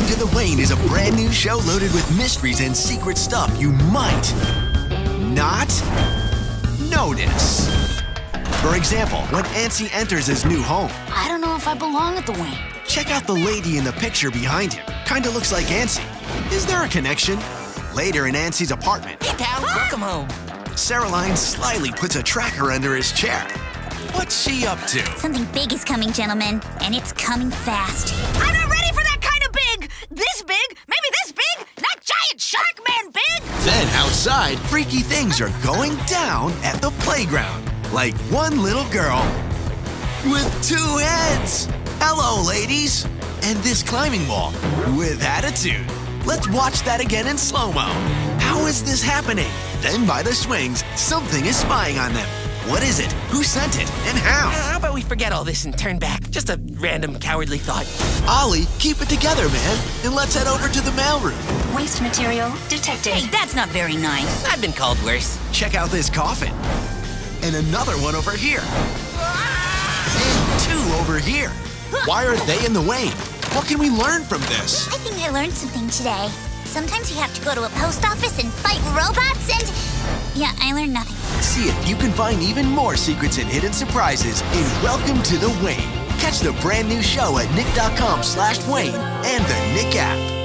Welcome to the Wayne is a brand new show loaded with mysteries and secret stuff you might not notice. For example, when Ansi enters his new home. I don't know if I belong at the Wayne. Check out the lady in the picture behind him. Kinda looks like Ansi. Is there a connection? Later in Ansi's apartment. Hey pal, welcome home. Saraline slyly puts a tracker under his chair. What's she up to? Something big is coming, gentlemen, and it's coming fast. I'm not ready for that kind of big! This big, maybe this big, not giant shark man big! Then outside, freaky things are going down at the playground. Like one little girl with two heads. Hello, ladies. And this climbing wall with attitude. Let's watch that again in slow-mo. How is this happening? Then by the swings, something is spying on them. What is it? Who sent it? And how? How about we forget all this and turn back? Just a random cowardly thought. Ollie, keep it together, man. And let's head over to the mailroom. Waste material detected. Hey, that's not very nice. I've been called worse. Check out this coffin. And another one over here. And two over here. Why are they in the way? What can we learn from this? I think I learned something today. Sometimes you have to go to a post office and fight robots and... yeah, I learned nothing. See if you can find even more secrets and hidden surprises in Welcome to the Wayne. Catch the brand new show at nick.com/Wayne and the Nick app.